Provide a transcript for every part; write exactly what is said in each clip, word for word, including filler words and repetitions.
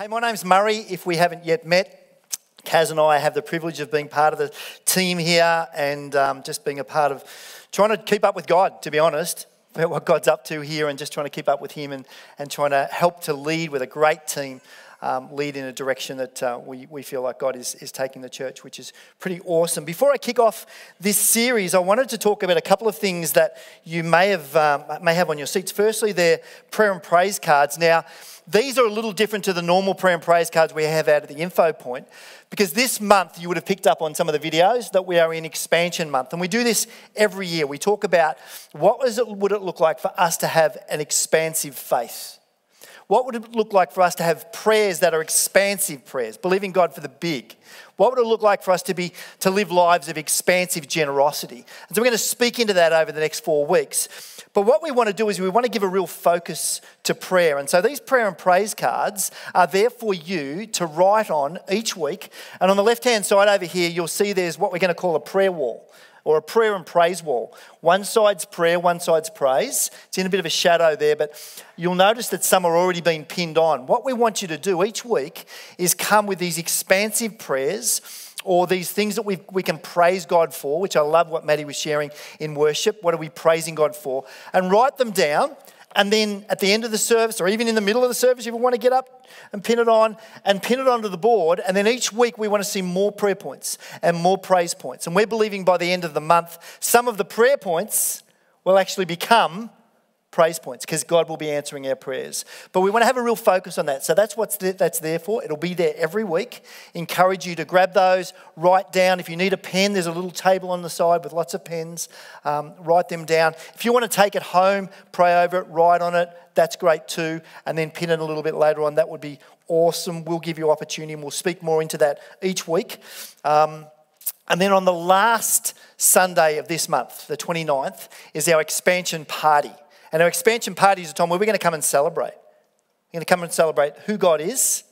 Hey, my name's Murray, if we haven't yet met. Kaz and I have the privilege of being part of the team here and um, just being a part of trying to keep up with God, to be honest, about what God's up to here and just trying to keep up with him and, and trying to help to lead with a great team, um, lead in a direction that uh, we, we feel like God is, is taking the church, which is pretty awesome. Before I kick off this series, I wanted to talk about a couple of things that you may have, um, may have on your seats. Firstly, they're prayer and praise cards. Now, these are a little different to the normal prayer and praise cards we have out at the info point, because this month you would have picked up on some of the videos that we are in expansion month. And we do this every year. We talk about what was it, would it look like for us to have an expansive faith? What would it look like for us to have prayers that are expansive prayers, believing God for the big? What would it look like for us to be to live lives of expansive generosity? And so we're going to speak into that over the next four weeks. But what we want to do is we want to give a real focus to prayer. And so these prayer and praise cards are there for you to write on each week. And on the left-hand side over here, you'll see there's what we're going to call a prayer wall or a prayer and praise wall. One side's prayer, one side's praise. It's in a bit of a shadow there, but you'll notice that some are already being pinned on. What we want you to do each week is come with these expansive prayers or these things that we we can praise God for, which I love what Matty was sharing in worship. What are we praising God for? And write them down, and then at the end of the service, or even in the middle of the service, if you want to get up and pin it on, and pin it onto the board, and then each week we want to see more prayer points and more praise points. And we're believing by the end of the month, some of the prayer points will actually become praise points, because God will be answering our prayers. But we want to have a real focus on that. So that's what that's there for. It'll be there every week. Encourage you to grab those, write down. If you need a pen, there's a little table on the side with lots of pens. Um, write them down. If you want to take it home, pray over it, write on it, that's great too. And then pin it a little bit later on. That would be awesome. We'll give you opportunity and we'll speak more into that each week. Um, and then on the last Sunday of this month, the twenty-ninth, is our expansion party. And our expansion party is a time where we're going to come and celebrate. We're going to come and celebrate who God is,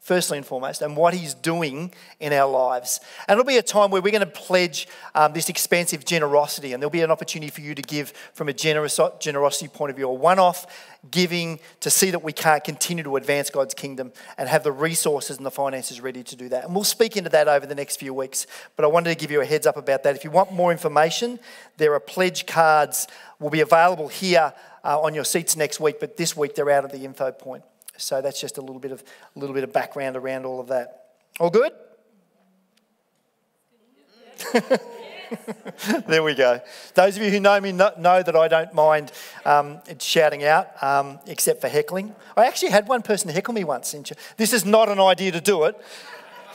firstly and foremost, and what he's doing in our lives. And it'll be a time where we're going to pledge um, this expansive generosity, and there'll be an opportunity for you to give from a generous generosity point of view, a one-off giving to see that we can't continue to advance God's kingdom and have the resources and the finances ready to do that. And we'll speak into that over the next few weeks, but I wanted to give you a heads up about that. If you want more information, there are pledge cards will be available here uh, on your seats next week, but this week they're out of the info point. So that's just a little bit of a little bit of background around all of that. All good? There we go. Those of you who know me know that I don't mind um, shouting out, um, except for heckling. I actually had one person heckle me once. This is not an idea to do it,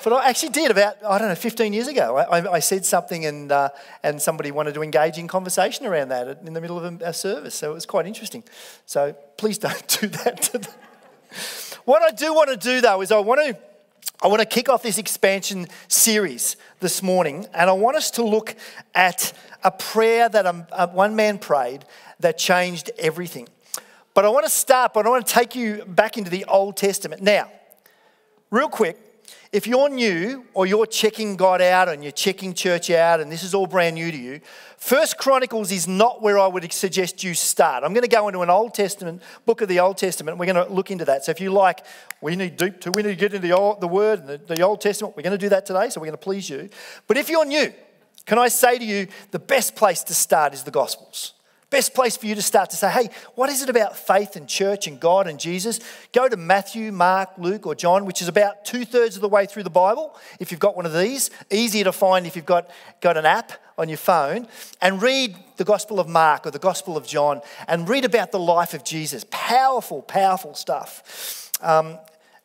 but I actually did about, I don't know, fifteen years ago. I, I, I said something and uh, and somebody wanted to engage in conversation around that in the middle of a, a service. So it was quite interesting. So please don't do that to them. What I do want to do, though, is I want to I want to kick off this expansion series this morning, and I want us to look at a prayer that a, one man prayed that changed everything. But I want to start, but I want to take you back into the Old Testament. Now, real quick, if you're new or you're checking God out and you're checking church out and this is all brand new to you, First Chronicles is not where I would suggest you start. I'm going to go into an Old Testament, book of the Old Testament, and we're going to look into that. So if you like, we need deep, to, we need to get into the, old, the Word and the, the Old Testament, we're going to do that today, so we're going to please you. But if you're new, can I say to you, the best place to start is the Gospels. Best place for you to start to say, hey, what is it about faith and church and God and Jesus? Go to Matthew, Mark, Luke, or John, which is about two-thirds of the way through the Bible, if you've got one of these. Easier to find if you've got, got an app on your phone. And read the Gospel of Mark or the Gospel of John and read about the life of Jesus. Powerful, powerful stuff. Um,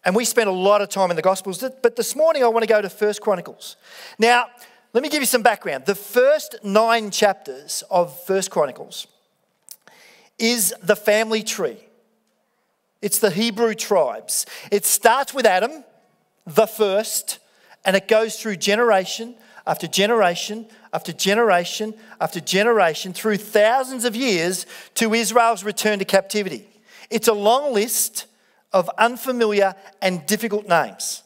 and we spent a lot of time in the Gospels. But this morning I want to go to First Chronicles. Now, let me give you some background. The first nine chapters of First Chronicles is the family tree. It's the Hebrew tribes. It starts with Adam, the first, and it goes through generation after generation after generation after generation through thousands of years to Israel's return to captivity. It's a long list of unfamiliar and difficult names.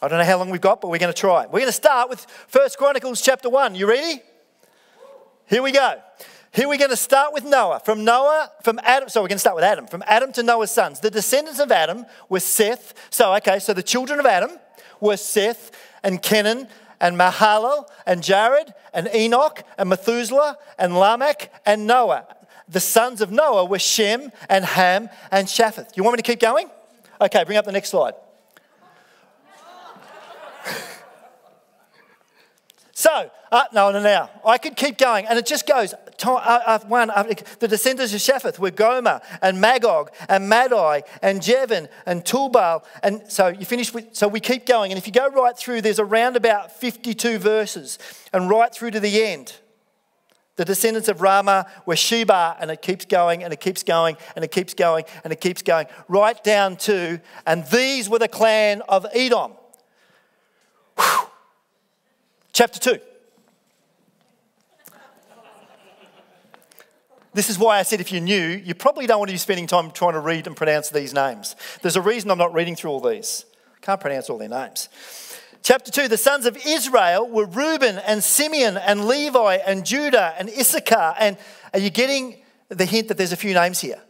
I don't know how long we've got, but we're going to try. We're going to start with First Chronicles chapter one. You ready? Here we go. Here we're going to start with Noah. From Noah, from Adam, so we're going to start with Adam. From Adam to Noah's sons. The descendants of Adam were Seth. So, okay, so the children of Adam were Seth and Kenan and Mahalalel and Jared and Enoch and Methuselah and Lamech and Noah. The sons of Noah were Shem and Ham and Japheth. You want me to keep going? Okay, bring up the next slide. So, uh, no, no, no, I could keep going, and it just goes, to, uh, uh, one, uh, the descendants of Japheth were Gomer, and Magog, and Madai, and Jevan, and Tubal, and so you finish with, so we keep going, and if you go right through, there's around about fifty-two verses, and right through to the end. The descendants of Rama were Sheba, and it keeps going, and it keeps going, and it keeps going, and it keeps going, right down to, and these were the clan of Edom. Whew. Chapter two. This is why I said if you're new, you probably don't want to be spending time trying to read and pronounce these names. There's a reason I'm not reading through all these. Can't pronounce all their names. Chapter two, the sons of Israel were Reuben and Simeon and Levi and Judah and Issachar. And are you getting the hint that there's a few names here?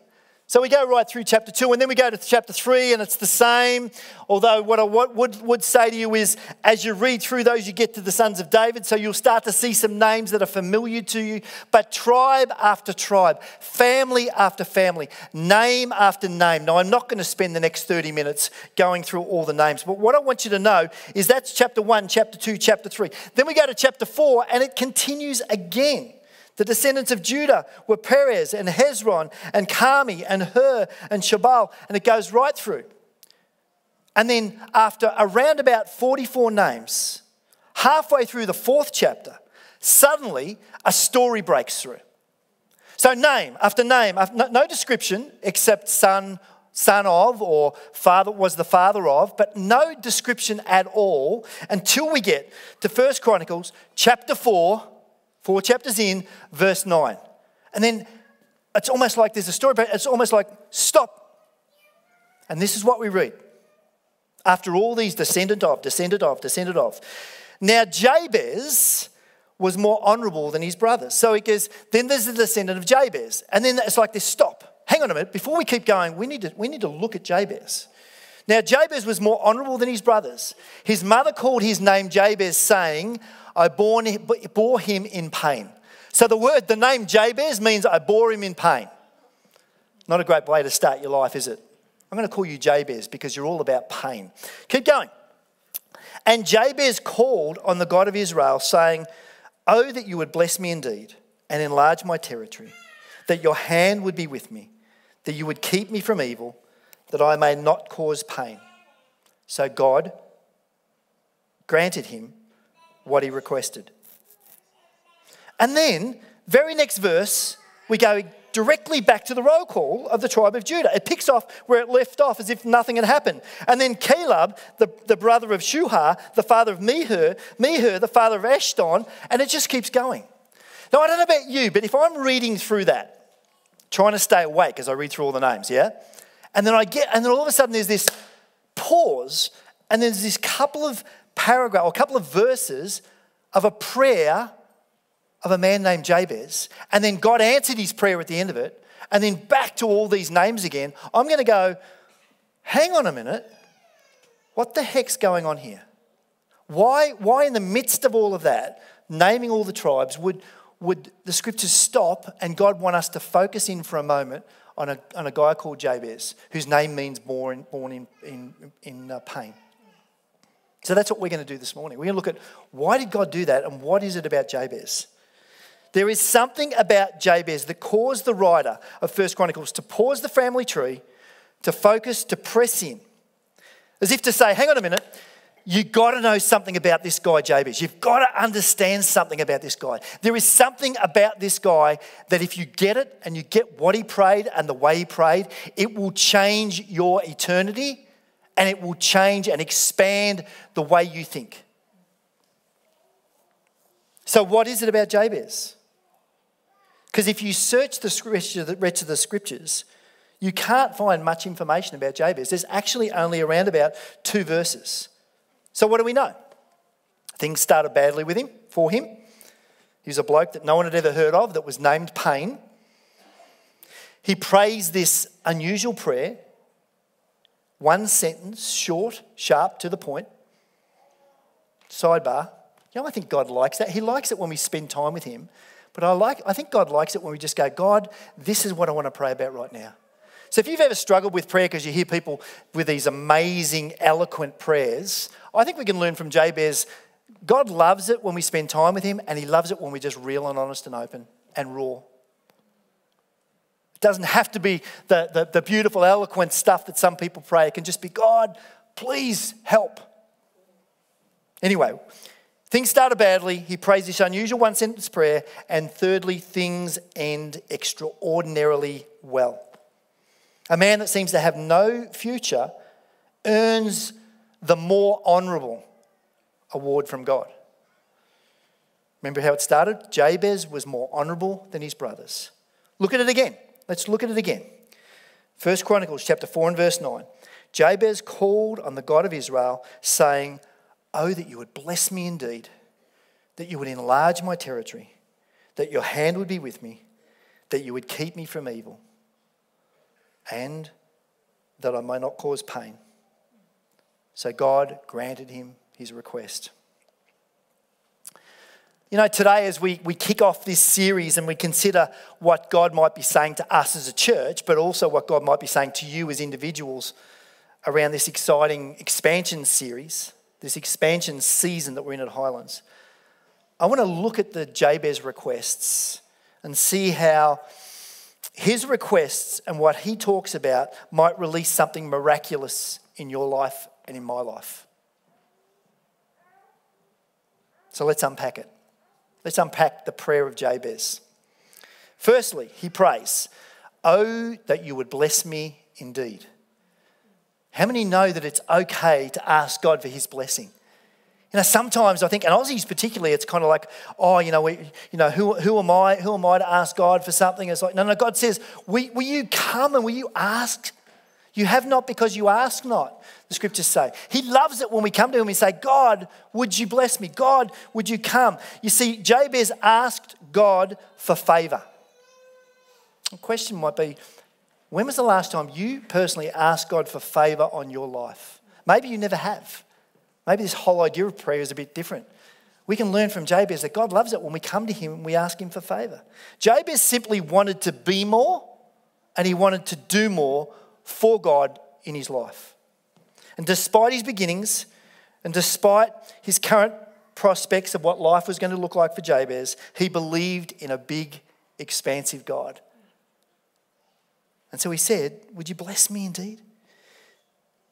So we go right through chapter two, and then we go to chapter three, and it's the same. Although what I would, would say to you is, as you read through those, you get to the sons of David, so you'll start to see some names that are familiar to you. But tribe after tribe, family after family, name after name. Now, I'm not going to spend the next thirty minutes going through all the names, but what I want you to know is that's chapter one, chapter two, chapter three. Then we go to chapter four, and it continues again. The descendants of Judah were Perez and Hezron and Carmi and Hur and Shabal. And it goes right through. And then after around about forty-four names, halfway through the fourth chapter, suddenly a story breaks through. So name after name, no description except son, son of or father was the father of, but no description at all until we get to First Chronicles chapter four, Four chapters in, verse nine. And then it's almost like there's a story, but it's almost like, stop. And this is what we read. After all these, descendant of, descendant of, descendant of. Now Jabez was more honourable than his brothers. So it goes, then there's the descendant of Jabez. And then it's like this, stop. Hang on a minute. Before we keep going, we need to, we need to look at Jabez. Now Jabez was more honourable than his brothers. His mother called his name Jabez, saying, I bore him in pain. So the word, the name Jabez means I bore him in pain. Not a great way to start your life, is it? I'm going to call you Jabez because you're all about pain. Keep going. And Jabez called on the God of Israel, saying, Oh, that you would bless me indeed and enlarge my territory, that your hand would be with me, that you would keep me from evil, that I may not cause pain. So God granted him what he requested. And then, very next verse, we go directly back to the roll call of the tribe of Judah. It picks off where it left off as if nothing had happened. And then Caleb, the, the brother of Shuhar, the father of Mehur, Mehur, the father of Eshton, and it just keeps going. Now, I don't know about you, but if I'm reading through that, trying to stay awake as I read through all the names, yeah? And then I get, and then all of a sudden there's this pause, and there's this couple of paragraph or a couple of verses of a prayer of a man named Jabez, and then God answered his prayer at the end of it, and then back to all these names again. I'm going to go, hang on a minute, what the heck's going on here? Why, why in the midst of all of that, naming all the tribes, would, would the scriptures stop and God want us to focus in for a moment on a, on a guy called Jabez, whose name means born, born in, in, in uh, pain? So that's what we're going to do this morning. We're going to look at why did God do that and what is it about Jabez? There is something about Jabez that caused the writer of First Chronicles to pause the family tree, to focus, to press in. As if to say, hang on a minute, you've got to know something about this guy Jabez. You've got to understand something about this guy. There is something about this guy that if you get it and you get what he prayed and the way he prayed, it will change your eternity. And it will change and expand the way you think. So what is it about Jabez? Because if you search the rest of the scriptures, you can't find much information about Jabez. There's actually only around about two verses. So what do we know? Things started badly with him, for him. He was a bloke that no one had ever heard of that was named Payne. He prays this unusual prayer, one sentence, short, sharp, to the point. Sidebar. You know, I think God likes that. He likes it when we spend time with him. But I like, I think God likes it when we just go, God, this is what I want to pray about right now. So if you've ever struggled with prayer because you hear people with these amazing, eloquent prayers, I think we can learn from Jabez. God loves it when we spend time with him, and he loves it when we're just real and honest and open and raw. It doesn't have to be the, the, the beautiful, eloquent stuff that some people pray. It can just be, God, please help. Anyway, things started badly. He prays this unusual one-sentence prayer. And thirdly, things end extraordinarily well. A man that seems to have no future earns the more honourable award from God. Remember how it started? Jabez was more honourable than his brothers. Look at it again. Let's look at it again. First Chronicles chapter four and verse nine. Jabez called on the God of Israel, saying, "Oh, that you would bless me indeed, that you would enlarge my territory, that your hand would be with me, that you would keep me from evil, and that I may not cause pain." So God granted him his request. You know, today as we, we kick off this series and we consider what God might be saying to us as a church, but also what God might be saying to you as individuals around this exciting expansion series, this expansion season that we're in at Highlands, I want to look at the Jabez requests and see how his requests and what he talks about might release something miraculous in your life and in my life. So let's unpack it. Let's unpack the prayer of Jabez. Firstly, he prays, "Oh, that you would bless me indeed." How many know that it's okay to ask God for his blessing? You know, sometimes I think, and Aussies particularly, it's kind of like, oh, you know, we, you know, who, who am I? Who am I to ask God for something? It's like, no, no, God says, will, will you come and will you ask? You have not because you ask not, the scriptures say. He loves it when we come to him and say, God, would you bless me? God, would you come? You see, Jabez asked God for favour. The question might be, when was the last time you personally asked God for favour on your life? Maybe you never have. Maybe this whole idea of prayer is a bit different. We can learn from Jabez that God loves it when we come to him and we ask him for favour. Jabez simply wanted to be more, and he wanted to do more for God in his life. And despite his beginnings, and despite his current prospects of what life was going to look like for Jabez, he believed in a big, expansive God. And so he said, would you bless me indeed?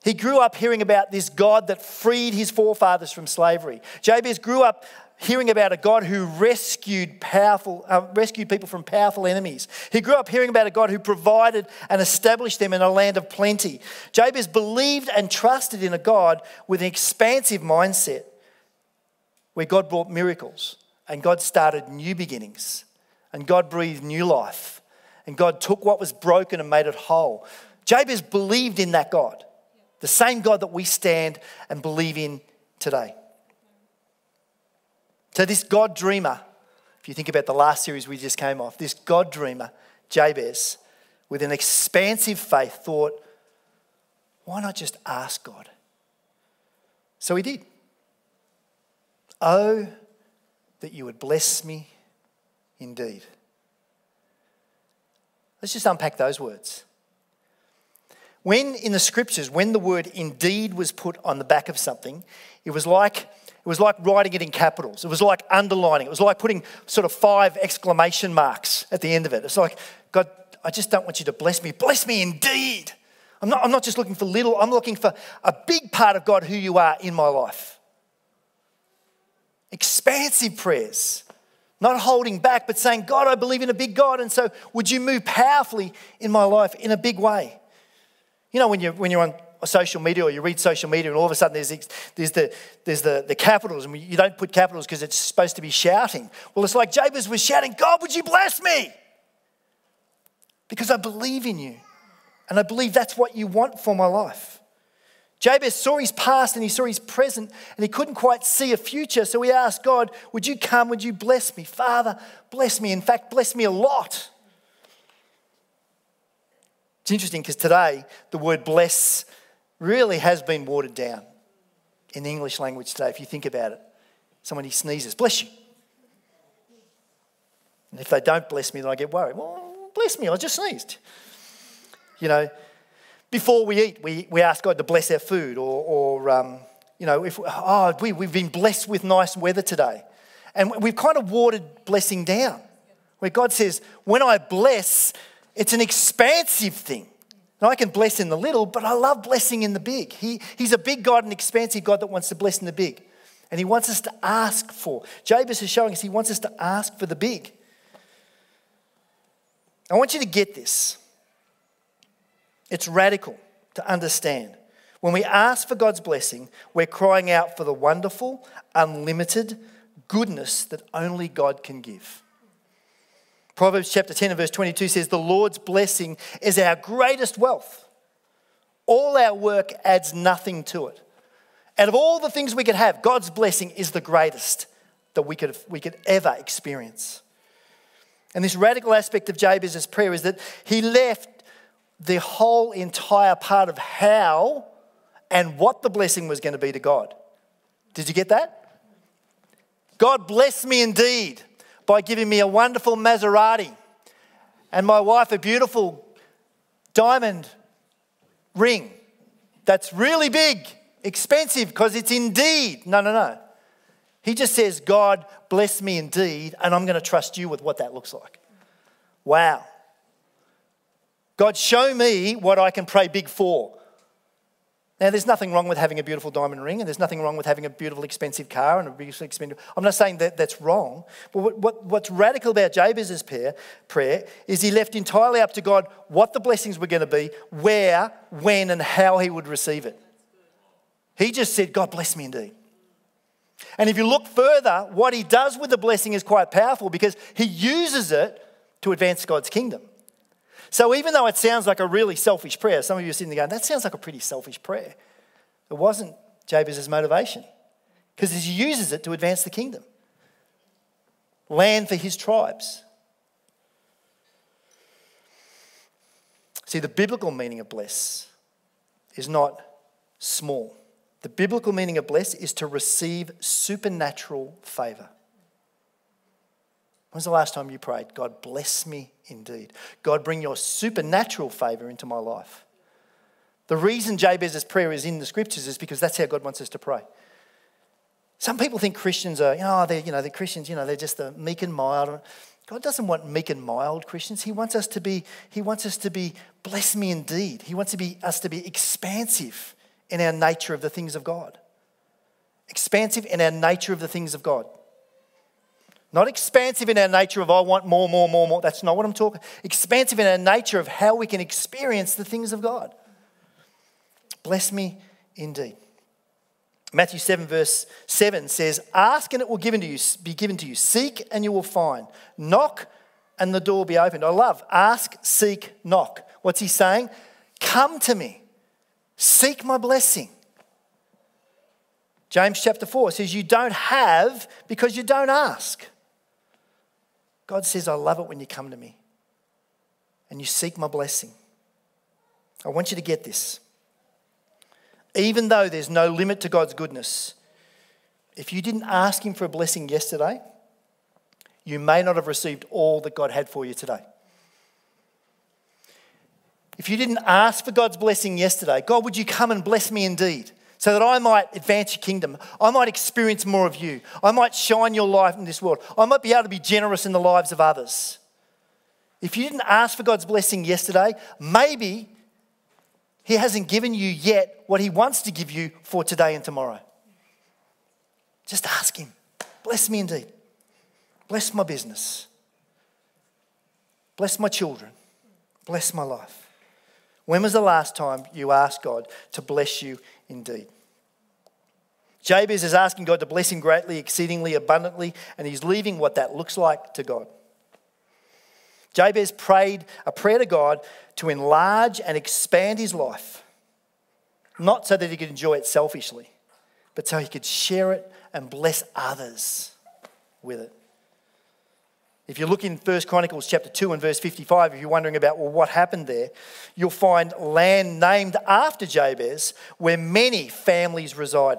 He grew up hearing about this God that freed his forefathers from slavery. Jabez grew up hearing about a God who rescued powerful, uh, rescued people from powerful enemies. He grew up hearing about a God who provided and established them in a land of plenty. Jabez believed and trusted in a God with an expansive mindset where God brought miracles and God started new beginnings and God breathed new life and God took what was broken and made it whole. Jabez believed in that God. The same God that we stand and believe in today. So this God dreamer, if you think about the last series we just came off, this God dreamer, Jabez, with an expansive faith thought, why not just ask God? So he did. Oh, that you would bless me indeed. Let's just unpack those words. When in the scriptures, when the word indeed was put on the back of something, it was like it was like writing it in capitals. It was like underlining. It was like putting sort of five exclamation marks at the end of it. It's like, God, I just don't want you to bless me. Bless me indeed. I'm not, I'm not just looking for little. I'm looking for a big part of God who you are in my life. Expansive prayers. Not holding back, but saying, God, I believe in a big God. And so would you move powerfully in my life in a big way? You know, when you're, when you're on social media or you read social media and all of a sudden there's, there's, the, there's the, the capitals and you don't put capitals because it's supposed to be shouting. Well, it's like Jabez was shouting, God, would you bless me? Because I believe in you and I believe that's what you want for my life. Jabez saw his past and he saw his present and he couldn't quite see a future. So he asked God, would you come? Would you bless me? Father, bless me. In fact, bless me a lot. It's interesting because today the word bless really has been watered down in the English language today. If you think about it, someone who sneezes, bless you. And if they don't bless me, then I get worried. Well, bless me, I just sneezed. You know, before we eat, we, we ask God to bless our food or, or um, you know, if oh, we, we've been blessed with nice weather today. And we've kind of watered blessing down where God says, when I bless, it's an expansive thing. And I can bless in the little, but I love blessing in the big. He, he's a big God, an expansive God that wants to bless in the big. And he wants us to ask for. Jabez is showing us he wants us to ask for the big. I want you to get this. It's radical to understand. When we ask for God's blessing, we're crying out for the wonderful, unlimited goodness that only God can give. Proverbs chapter ten and verse twenty-two says, the Lord's blessing is our greatest wealth. All our work adds nothing to it. Out of all the things we could have, God's blessing is the greatest that we could, we could ever experience. And this radical aspect of Jabez's prayer is that he left the whole entire part of how and what the blessing was going to be to God. Did you get that? God blessed me indeed by giving me a wonderful Maserati and my wife a beautiful diamond ring that's really big, expensive, because it's indeed. No, no, no. He just says, God bless me indeed, and I'm going to trust you with what that looks like. Wow. God, show me what I can pray big for. Now, there's nothing wrong with having a beautiful diamond ring, and there's nothing wrong with having a beautiful, expensive car and a beautiful, expensive. I'm not saying that that's wrong, but what, what, what's radical about Jabez's prayer, prayer is he left entirely up to God what the blessings were going to be, where, when, and how he would receive it. He just said, God, bless me indeed. And if you look further, what he does with the blessing is quite powerful because he uses it to advance God's kingdom. So even though it sounds like a really selfish prayer, some of you are sitting there going, that sounds like a pretty selfish prayer. It wasn't Jabez's motivation because he uses it to advance the kingdom. Land for his tribes. See, the biblical meaning of bless is not small. The biblical meaning of bless is to receive supernatural favour. When's the last time you prayed, God bless me indeed? God, bring your supernatural favour into my life. The reason Jabez's prayer is in the scriptures is because that's how God wants us to pray. Some people think Christians are, you know, they're, you know, they're Christians, you know, they're just the meek and mild. God doesn't want meek and mild Christians. He wants us to be, he wants us to be, bless me indeed. He wants to be, us to be expansive in our nature of the things of God. Expansive in our nature of the things of God. Not expansive in our nature of I want more, more, more, more. That's not what I'm talking. Expansive in our nature of how we can experience the things of God. Bless me indeed. Matthew seven verse seven says, ask and it will given to you, be given to you. Seek and you will find. Knock and the door will be opened. I love ask, seek, knock. What's he saying? Come to me. Seek my blessing. James chapter four says, you don't have because you don't ask. God says, I love it when you come to me and you seek my blessing. I want you to get this. Even though there's no limit to God's goodness, if you didn't ask him for a blessing yesterday, you may not have received all that God had for you today. If you didn't ask for God's blessing yesterday, God, would you come and bless me indeed so that I might advance your kingdom? I might experience more of you. I might shine your life in this world. I might be able to be generous in the lives of others. If you didn't ask for God's blessing yesterday, maybe he hasn't given you yet what he wants to give you for today and tomorrow. Just ask him. Bless me indeed. Bless my business. Bless my children. Bless my life. When was the last time you asked God to bless you indeed? Jabez is asking God to bless him greatly, exceedingly, abundantly, and he's leaving what that looks like to God. Jabez prayed a prayer to God to enlarge and expand his life. Not so that he could enjoy it selfishly, but so he could share it and bless others with it. If you look in First Chronicles chapter two and verse fifty-five, if you're wondering about, well, what happened there, you'll find land named after Jabez where many families reside.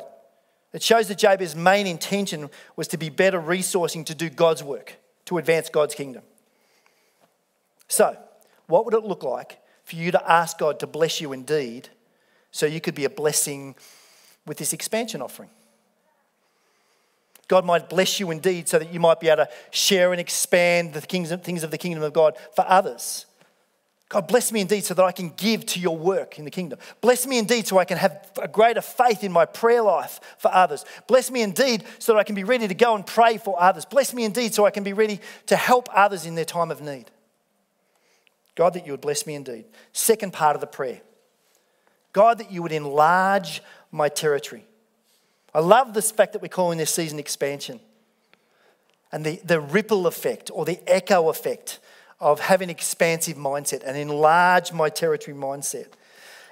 It shows that Jabez's main intention was to be better resourcing to do God's work, to advance God's kingdom. So, what would it look like for you to ask God to bless you indeed so you could be a blessing with this expansion offering? God might bless you indeed so that you might be able to share and expand the things of the kingdom of God for others. God, bless me indeed so that I can give to your work in the kingdom. Bless me indeed so I can have a greater faith in my prayer life for others. Bless me indeed so that I can be ready to go and pray for others. Bless me indeed so I can be ready to help others in their time of need. God, that you would bless me indeed. Second part of the prayer. God, that you would enlarge my territory. I love this fact that we're calling this season expansion. And the, the ripple effect or the echo effect of having an expansive mindset and enlarge my territory mindset.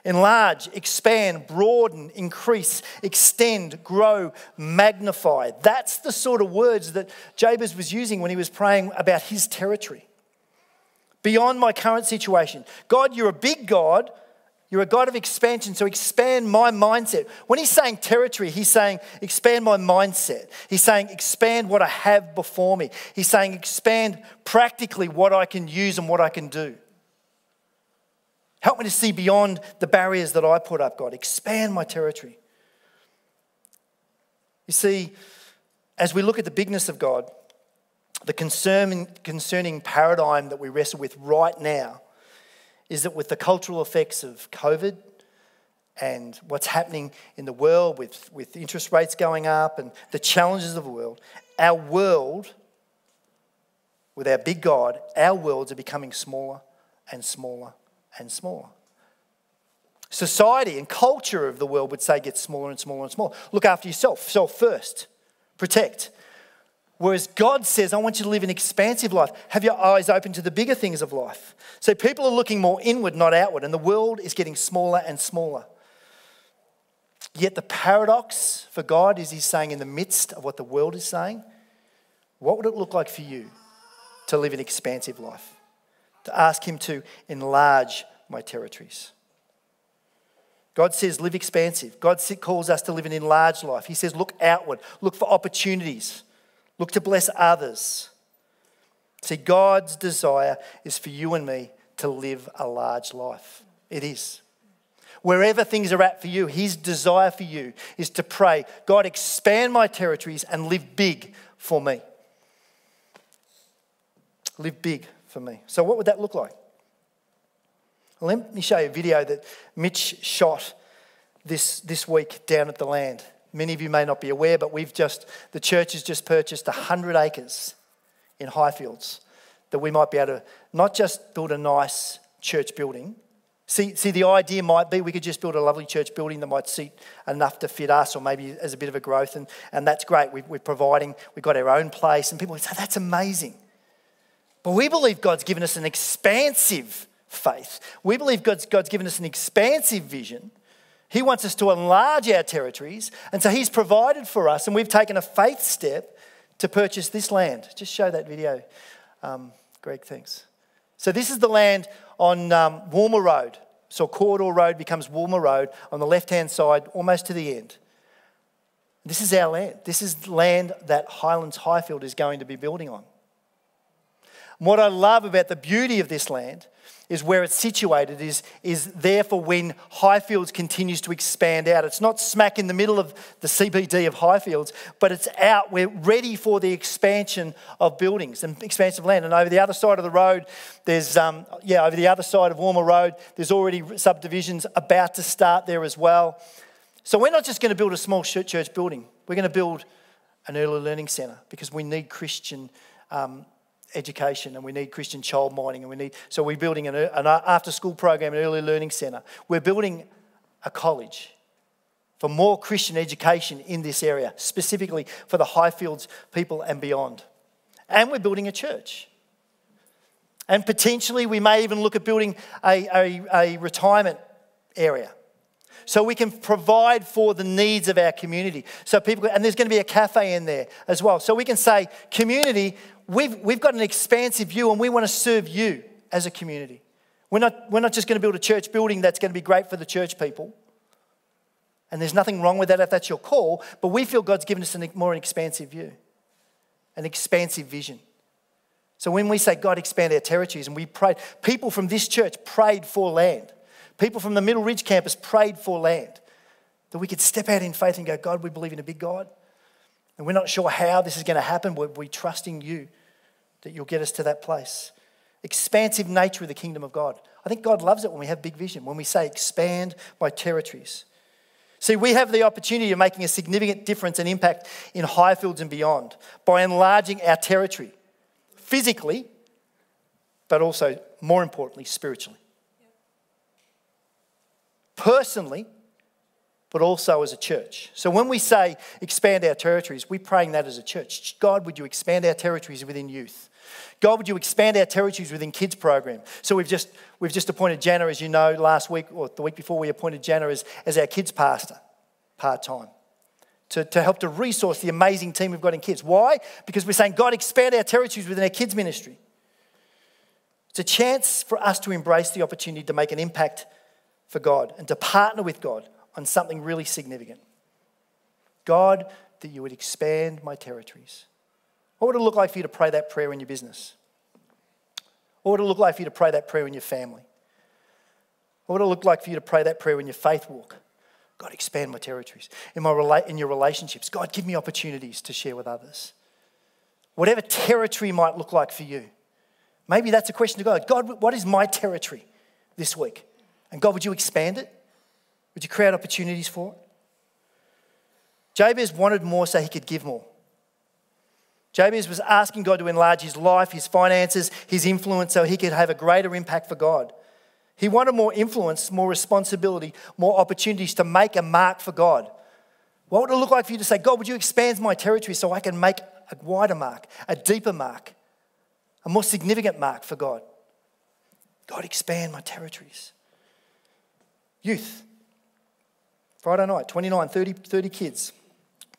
Enlarge, expand, broaden, increase, extend, grow, magnify. That's the sort of words that Jabez was using when he was praying about his territory. Beyond my current situation. God, you're a big God. You're a God of expansion, so expand my mindset. When he's saying territory, he's saying expand my mindset. He's saying expand what I have before me. He's saying expand practically what I can use and what I can do. Help me to see beyond the barriers that I put up, God. Expand my territory. You see, as we look at the bigness of God, the concern, concerning paradigm that we wrestle with right now is that with the cultural effects of COVID and what's happening in the world with, with interest rates going up and the challenges of the world, our world, with our big God, our worlds are becoming smaller and smaller and smaller. Society and culture of the world would say gets smaller and smaller and smaller. Look after yourself, self first, protect. Whereas God says, I want you to live an expansive life. Have your eyes open to the bigger things of life. So people are looking more inward, not outward, and the world is getting smaller and smaller. Yet the paradox for God is he's saying in the midst of what the world is saying, what would it look like for you to live an expansive life? To ask him to enlarge my territories. God says, live expansive. God calls us to live an enlarged life. He says, look outward. Look for opportunities. Look to bless others. See, God's desire is for you and me to live a large life. It is. Wherever things are at for you, his desire for you is to pray, God, expand my territories and live big for me. Live big for me. So what would that look like? Well, let me show you a video that Mitch shot this, this week down at the land. Many of you may not be aware, but we've just, the church has just purchased one hundred acres in Highfields that we might be able to not just build a nice church building. See, see, the idea might be we could just build a lovely church building that might seat enough to fit us or maybe as a bit of a growth, and, and that's great. We, we're providing, we've got our own place, and people say, that's amazing. But we believe God's given us an expansive faith. We believe God's, God's given us an expansive vision. He wants us to enlarge our territories, and so he's provided for us, and we've taken a faith step to purchase this land. Just show that video, um, Greg, thanks. So this is the land on um, Warmer Road. So Corridor Road becomes Warmer Road on the left-hand side, almost to the end. This is our land. This is land that Highlands Highfield is going to be building on. And what I love about the beauty of this land is where it's situated, is, is there for when Highfields continues to expand out. It's not smack in the middle of the C B D of Highfields, but it's out. We're ready for the expansion of buildings and expansion of land. And over the other side of the road, there's, um, yeah, over the other side of Warmer Road, there's already subdivisions about to start there as well. So we're not just going to build a small church building. We're going to build an early learning centre because we need Christian um education, and we need Christian child mining, and we need, so we're building an, an after-school program, an early learning centre. We're building a college for more Christian education in this area, specifically for the Highfields people and beyond. And we're building a church. And potentially we may even look at building a, a, a retirement area. so we can provide for the needs of our community. So people, and there's going to be a cafe in there as well. So we can say, community, we've, we've got an expansive view and we want to serve you as a community. We're not, we're not just going to build a church building that's going to be great for the church people. And there's nothing wrong with that if that's your call, but we feel God's given us a more expansive view, an expansive vision. So when we say, God, expand our territories, and we prayed, people from this church prayed for land. People from the Middle Ridge campus prayed for land, that we could step out in faith and go, God, we believe in a big God, and we're not sure how this is going to happen, but we're trusting you that you'll get us to that place. Expansive nature of the kingdom of God. I think God loves it when we have big vision, when we say expand my territories. See, we have the opportunity of making a significant difference and impact in Highfields and beyond by enlarging our territory physically, but also, more importantly, spiritually. Personally, but also as a church. So when we say expand our territories, we're praying that as a church. God, would you expand our territories within youth? God, would you expand our territories within kids program? So we've just, we've just appointed Jana, as you know, last week or the week before, we appointed Jana as, as our kids pastor part-time to, to help to resource the amazing team we've got in kids. Why? Because we're saying, God, expand our territories within our kids ministry. It's a chance for us to embrace the opportunity to make an impact for God and to partner with God on something really significant. God, that you would expand my territories. What would it look like for you to pray that prayer in your business? What would it look like for you to pray that prayer in your family? What would it look like for you to pray that prayer in your faith walk? God, expand my territories. In, my, in your relationships, God, give me opportunities to share with others. Whatever territory might look like for you, maybe that's a question to God. God, what is my territory this week? And God, would you expand it? Would you create opportunities for it? Jabez wanted more so he could give more. Jabez was asking God to enlarge his life, his finances, his influence, so he could have a greater impact for God. He wanted more influence, more responsibility, more opportunities to make a mark for God. What would it look like for you to say, God, would you expand my territory so I can make a wider mark, a deeper mark, a more significant mark for God? God, expand my territories. Youth. Friday night, twenty-nine, thirty, thirty kids.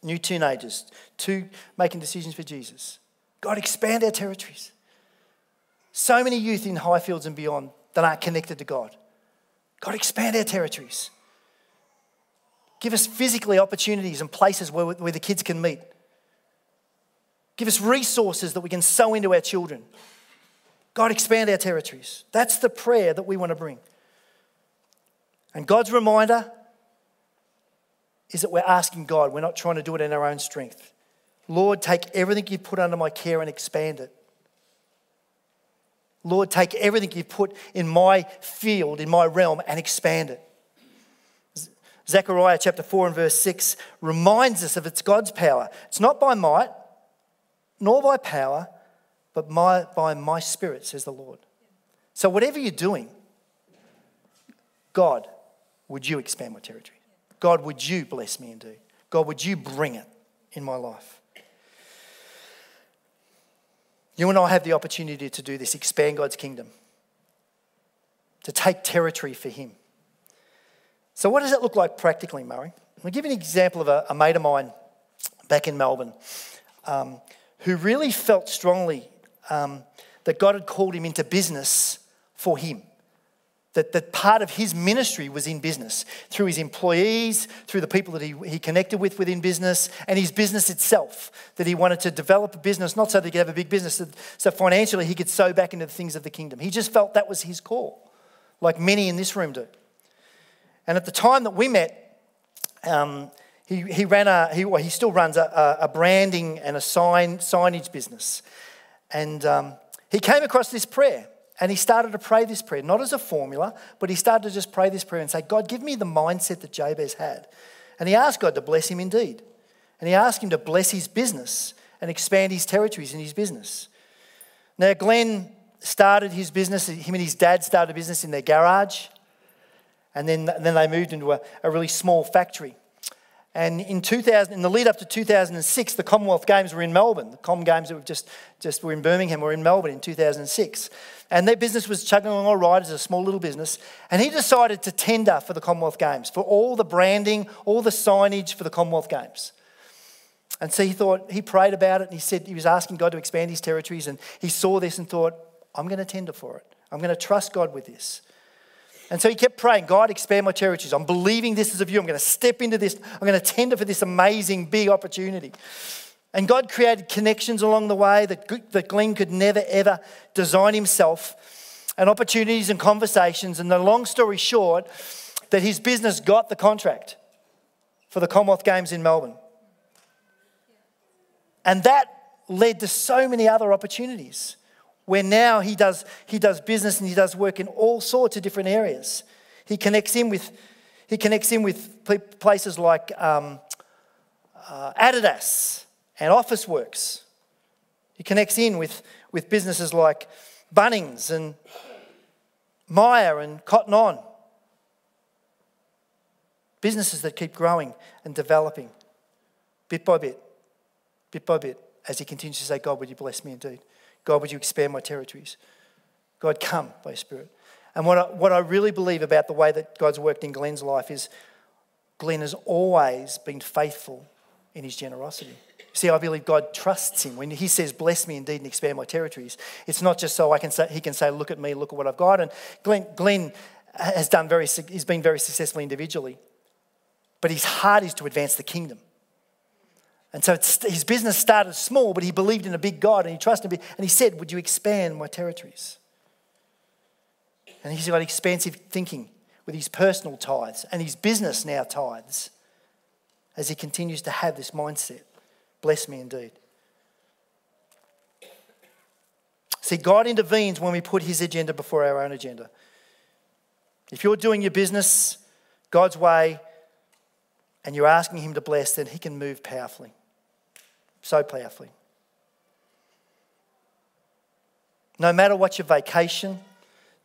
New teenagers, two making decisions for Jesus. God, expand our territories. So many youth in Highfields and beyond that aren't connected to God. God, expand our territories. Give us physically opportunities and places where, where the kids can meet. Give us resources that we can sow into our children. God, expand our territories. That's the prayer that we want to bring. And God's reminder is that we're asking God. We're not trying to do it in our own strength. Lord, take everything you've put under my care and expand it. Lord, take everything you've put in my field, in my realm, and expand it. Zechariah chapter four and verse six reminds us of it's God's power. It's not by might, nor by power, but my, by my spirit, says the Lord. So whatever you're doing, God, would you expand my territory? God, would you bless me and do? God, would you bring it in my life? You and I have the opportunity to do this, expand God's kingdom, to take territory for him. So what does it look like practically, Murray? I'll give you an example of a, a mate of mine back in Melbourne um, who really felt strongly um, that God had called him into business for him. That, that part of his ministry was in business, through his employees, through the people that he, he connected with within business, and his business itself, that he wanted to develop a business, not so that he could have a big business, so financially he could sow back into the things of the kingdom. He just felt that was his call, like many in this room do. And at the time that we met, um, he, he, ran a, he, well, he still runs a, a branding and a sign signage business. And um, he came across this prayer. And he started to pray this prayer, not as a formula, but he started to just pray this prayer and say, God, give me the mindset that Jabez had. And he asked God to bless him indeed. And he asked him to bless his business and expand his territories in his business. Now, Glenn started his business, him and his dad started a business in their garage. And then, and then they moved into a, a really small factory. And in two thousand, in the lead up to two thousand six, the Commonwealth Games were in Melbourne. The Com Games that were just, just were in Birmingham were in Melbourne in two thousand six. And their business was chugging along all right as a small little business. And he decided to tender for the Commonwealth Games, for all the branding, all the signage for the Commonwealth Games. And so he thought, he prayed about it, and he said he was asking God to expand his territories, and he saw this and thought, I'm going to tender for it. I'm going to trust God with this. And so he kept praying, God, expand my territories. I'm believing this is of you. I'm going to step into this. I'm going to tender for this amazing, big opportunity. And God created connections along the way that, that Glenn could never, ever design himself, and opportunities and conversations. And the long story short, that his business got the contract for the Commonwealth Games in Melbourne. And that led to so many other opportunities, where now he does, he does business and he does work in all sorts of different areas. He connects in with, he connects in with places like um, uh, Adidas and Office Works. He connects in with, with businesses like Bunnings and Myer and Cotton On. Businesses that keep growing and developing bit by bit, bit by bit, as he continues to say, God, would you bless me indeed? God, would you expand my territories? God, come by Spirit. And what I, what I really believe about the way that God's worked in Glenn's life is Glenn has always been faithful in his generosity. See, I believe God trusts him. When he says, bless me indeed and expand my territories, it's not just so I can say, he can say, look at me, look at what I've got. And Glenn, Glenn has done very, he's been very successful individually, but his heart is to advance the kingdom. And so it's, his business started small, but he believed in a big God and he trusted him. And he said, would you expand my territories? And he's got expansive thinking with his personal tithes and his business now tithes as he continues to have this mindset. Bless me indeed. See, God intervenes when we put his agenda before our own agenda. If you're doing your business God's way and you're asking him to bless, then he can move powerfully. So powerfully. No matter what your vocation,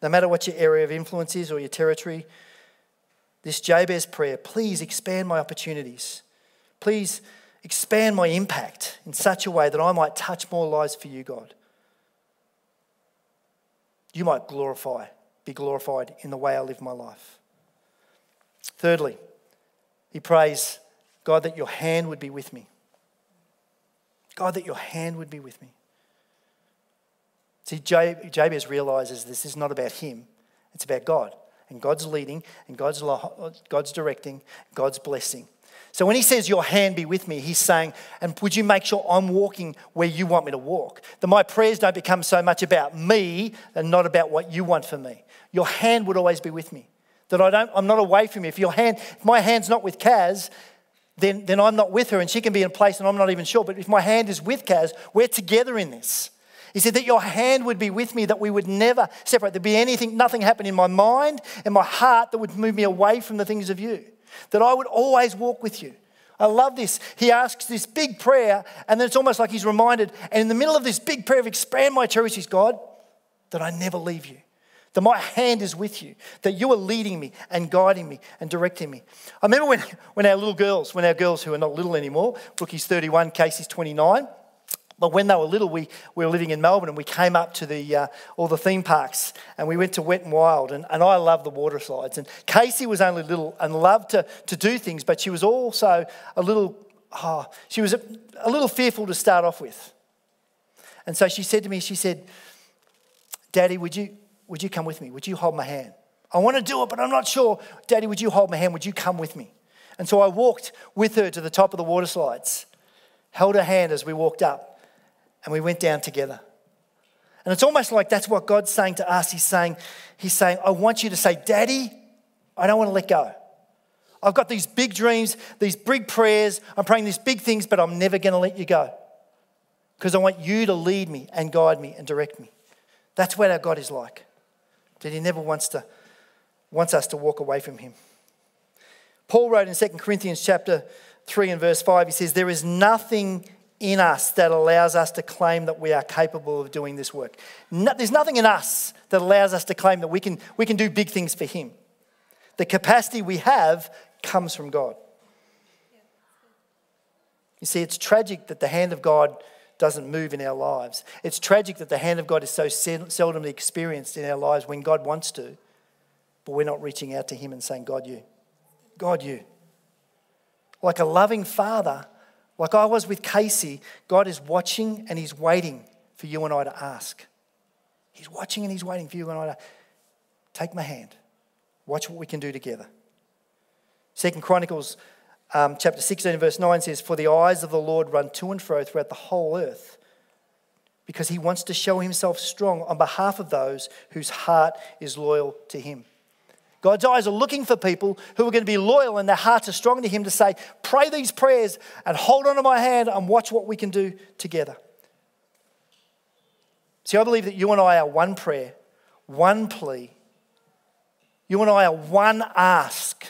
no matter what your area of influence is or your territory, this Jabez prayer, please expand my opportunities. Please expand my impact in such a way that I might touch more lives for you, God. You might glorify, be glorified in the way I live my life. Thirdly, he prays, God, that your hand would be with me. God, that your hand would be with me. See, Jabez realizes this is not about him. It's about God. And God's leading, and God's, God's directing, God's blessing. So when he says, your hand be with me, he's saying, and would you make sure I'm walking where you want me to walk? That my prayers don't become so much about me and not about what you want for me. Your hand would always be with me. That I don't, I'm not away from you. If your hand, if my hand's not with Kaz, then, then I'm not with her and she can be in a place and I'm not even sure. But if my hand is with Kaz, we're together in this. He said that your hand would be with me, that we would never separate. There'd be anything, nothing happen in my mind and my heart that would move me away from the things of you. That I would always walk with you. I love this. He asks this big prayer and then it's almost like he's reminded, and in the middle of this big prayer of expand my territories, God, that I never leave you. That my hand is with you, that you are leading me and guiding me and directing me. I remember when, when our little girls, when our girls who are not little anymore, Brookie's thirty-one, Casey's twenty-nine, but when they were little, we, we were living in Melbourne and we came up to the uh, all the theme parks and we went to Wet n Wild, and, and I love the water slides. And Casey was only little and loved to, to do things, but she was also a little, oh, she was a, a little fearful to start off with. And so she said to me, she said, Daddy, would you, would you come with me? Would you hold my hand? I want to do it, but I'm not sure. Daddy, would you hold my hand? Would you come with me? And so I walked with her to the top of the water slides, held her hand as we walked up, and we went down together. And it's almost like that's what God's saying to us. He's saying, He's saying, I want you to say, Daddy, I don't want to let go. I've got these big dreams, these big prayers. I'm praying these big things, but I'm never going to let you go because I want you to lead me and guide me and direct me. That's what our God is like. That he never wants, to, wants us to walk away from him. Paul wrote in Second Corinthians chapter three and verse five, he says, there is nothing in us that allows us to claim that we are capable of doing this work. No, there's nothing in us that allows us to claim that we can, we can do big things for him. The capacity we have comes from God. You see, it's tragic that the hand of God doesn't move in our lives. It's tragic that the hand of God is so seldomly experienced in our lives when God wants to, but we're not reaching out to him and saying, God, you. God, you. Like a loving father, like I was with Casey, God is watching and he's waiting for you and I to ask. He's watching and he's waiting for you and I to take my hand. Watch what we can do together. Second Chronicles um, chapter sixteen verse nine says, for the eyes of the Lord run to and fro throughout the whole earth because he wants to show himself strong on behalf of those whose heart is loyal to him. God's eyes are looking for people who are going to be loyal and their hearts are strong to him to say, pray these prayers and hold on to my hand and watch what we can do together. See, I believe that you and I are one prayer, one plea. You and I are one ask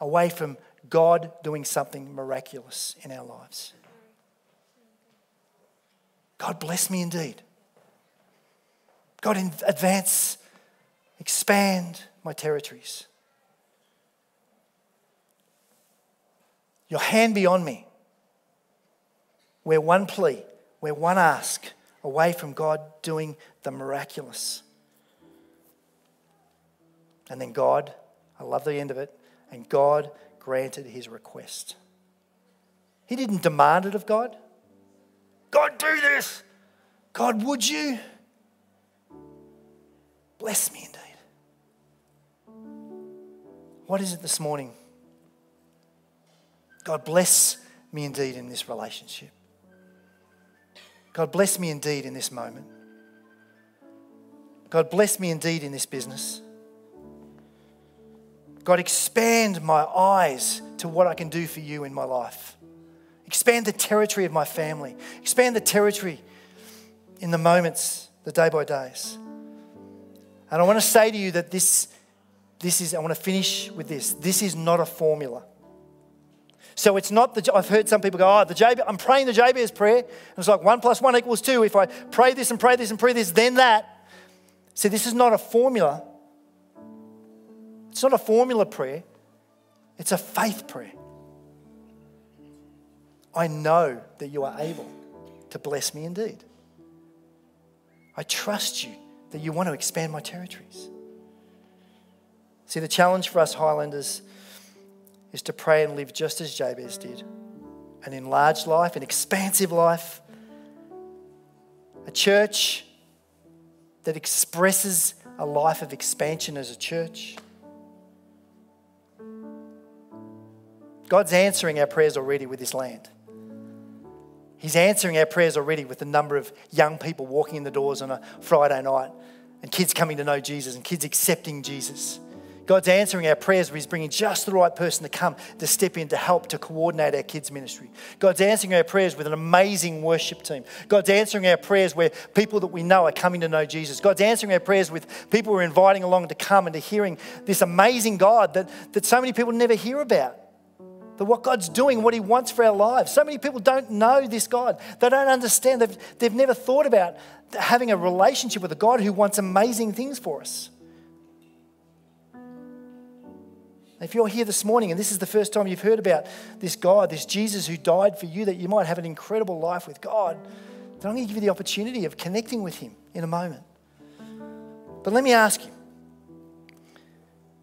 away from God doing something miraculous in our lives. God bless me indeed. God advance, expand my territories. Your hand be on me. We're one plea, we're one ask away from God doing the miraculous. And then God, I love the end of it, and God granted his request. He didn't demand it of God. God, do this. God, would you? Bless me indeed. What is it this morning? God, bless me indeed in this relationship. God, bless me indeed in this moment. God, bless me indeed in this business. God, expand my eyes to what I can do for you in my life. Expand the territory of my family. Expand the territory in the moments, the day by days. And I want to say to you that this, this is, I want to finish with this. This is not a formula. So it's not, the, I've heard some people go, oh, the Jabez, I'm praying the Jabez prayer. And it's like one plus one equals two. If I pray this and pray this and pray this, then that. See, this is not a formula. It's not a formula prayer. It's a faith prayer. I know that you are able to bless me indeed. I trust you that you want to expand my territories. See, the challenge for us Highlanders is to pray and live just as Jabez did, an enlarged life, an expansive life, a church that expresses a life of expansion as a church. God's answering our prayers already with this land. He's answering our prayers already with the number of young people walking in the doors on a Friday night and kids coming to know Jesus and kids accepting Jesus. God's answering our prayers where he's bringing just the right person to come, to step in, to help, to coordinate our kids' ministry. God's answering our prayers with an amazing worship team. God's answering our prayers where people that we know are coming to know Jesus. God's answering our prayers with people we're inviting along to come and to hearing this amazing God that, that so many people never hear about. That what God's doing, what he wants for our lives. So many people don't know this God. They don't understand. They've, they've never thought about having a relationship with a God who wants amazing things for us. If you're here this morning and this is the first time you've heard about this God, this Jesus who died for you, that you might have an incredible life with God, then I'm going to give you the opportunity of connecting with him in a moment. But let me ask you,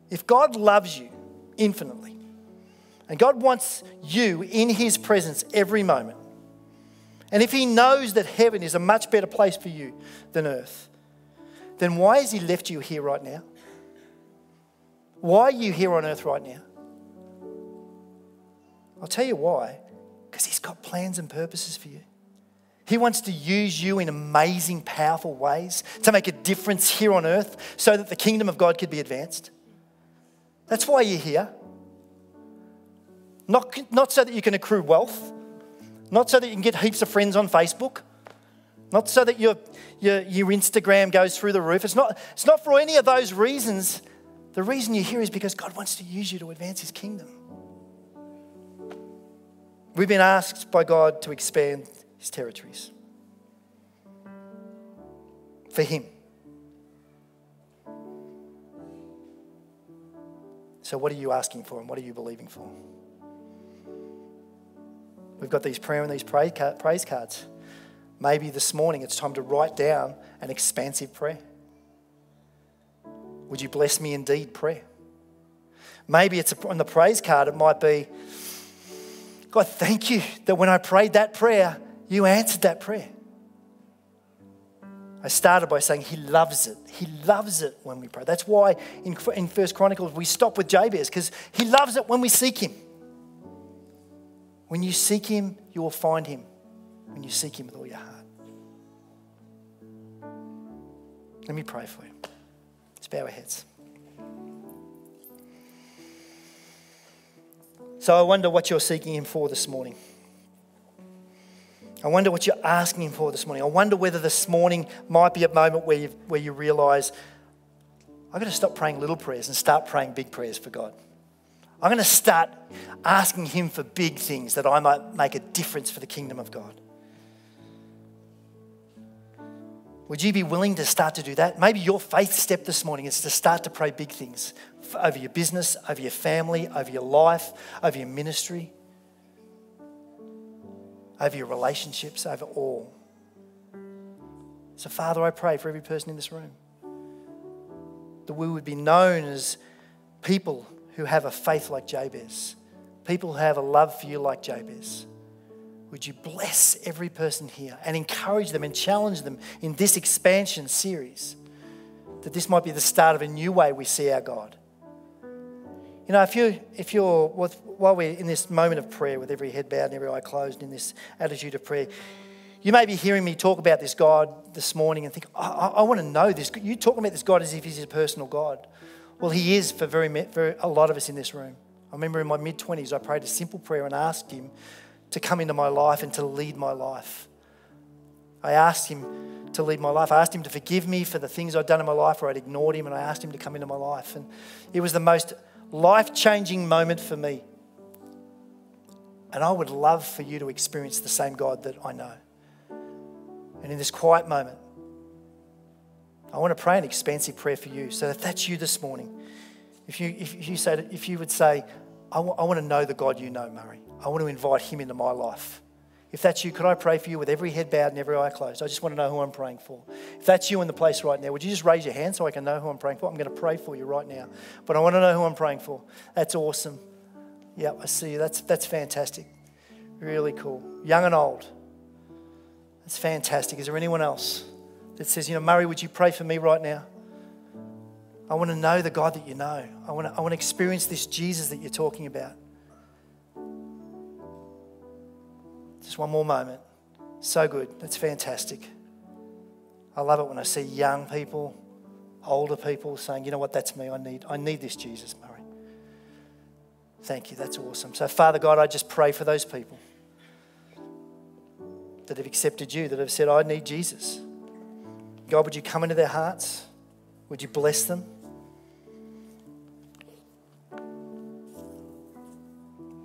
if God loves you infinitely, and God wants you in his presence every moment. And if he knows that heaven is a much better place for you than earth, then why has he left you here right now? Why are you here on earth right now? I'll tell you why. Because he's got plans and purposes for you. He wants to use you in amazing, powerful ways to make a difference here on earth so that the kingdom of God could be advanced. That's why you're here. Not, not so that you can accrue wealth, not so that you can get heaps of friends on Facebook, not so that your, your, your Instagram goes through the roof. It's not, it's not for any of those reasons. The reason you're here is because God wants to use you to advance his kingdom. We've been asked by God to expand his territories for him. So what are you asking for and what are you believing for? We've got these prayer and these praise cards. Maybe this morning it's time to write down an expansive prayer. Would you bless me indeed, prayer? Maybe it's on the praise card, it might be, God, thank you that when I prayed that prayer, you answered that prayer. I started by saying he loves it. He loves it when we pray. That's why in, in First Chronicles we stop with Jabez, because he loves it when we seek him. When you seek him, you will find him. When you seek him with all your heart. Let me pray for you. Let's bow our heads. So I wonder what you're seeking him for this morning. I wonder what you're asking him for this morning. I wonder whether this morning might be a moment where, you've, where you realise, I'm going to stop praying little prayers and start praying big prayers for God. I'm going to start asking him for big things that I might make a difference for the kingdom of God. Would you be willing to start to do that? Maybe your faith step this morning is to start to pray big things over your business, over your family, over your life, over your ministry, over your relationships, over all. So, Father, I pray for every person in this room that we would be known as people who have a faith like Jabez, people who have a love for you like Jabez. Would you bless every person here and encourage them and challenge them in this expansion series, that this might be the start of a new way we see our God. You know, if you, if you're, while we're in this moment of prayer with every head bowed and every eye closed in this attitude of prayer, you may be hearing me talk about this God this morning and think, I, I, I want to know this. You're talking about this God as if he's a personal God. Well, he is for very, very a lot of us in this room. I remember in my mid twenties, I prayed a simple prayer and asked him to come into my life and to lead my life. I asked him to lead my life. I asked him to forgive me for the things I'd done in my life where I'd ignored him, and I asked him to come into my life. And it was the most life-changing moment for me. And I would love for you to experience the same God that I know. And in this quiet moment, I want to pray an expansive prayer for you. So if that's you this morning, if you, if you, say, if you would say, I want, I want to know the God you know, Murray. I want to invite him into my life. If that's you, could I pray for you with every head bowed and every eye closed? I just want to know who I'm praying for. If that's you in the place right now, would you just raise your hand so I can know who I'm praying for? I'm going to pray for you right now. But I want to know who I'm praying for. That's awesome. Yeah, I see you. That's, that's fantastic. Really cool. Young and old. That's fantastic. Is there anyone else that says, you know, Murray, would you pray for me right now? I want to know the God that you know. I want to, I want to experience this Jesus that you're talking about. Just one more moment. So good. That's fantastic. I love it when I see young people, older people saying, you know what, that's me. I need, I need this Jesus, Murray. Thank you. That's awesome. So, Father God, I just pray for those people that have accepted you, that have said, I need Jesus. God, would you come into their hearts? Would you bless them?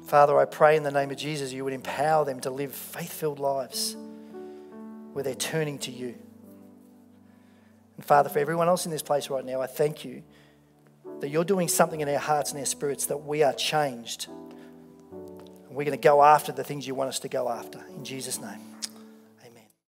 Father, I pray in the name of Jesus, you would empower them to live faith-filled lives where they're turning to you. And Father, for everyone else in this place right now, I thank you that you're doing something in our hearts and our spirits, that we are changed. And we're going to go after the things you want us to go after. In Jesus' name.